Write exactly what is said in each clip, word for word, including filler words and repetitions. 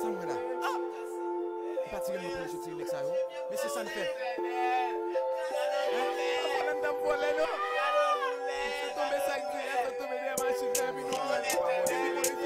Ça me là. Ah! Il pas tiré mon projet, je tire avec ça. Mais c'est ça le fait. Hein? On va voler, non? Il faut tomber ça, il faut tomber des machines, il faut tomber des machines.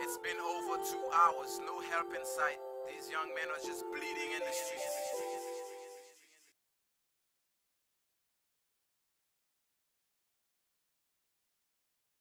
It's been over two hours, no help in sight. These young men are just bleeding in the streets.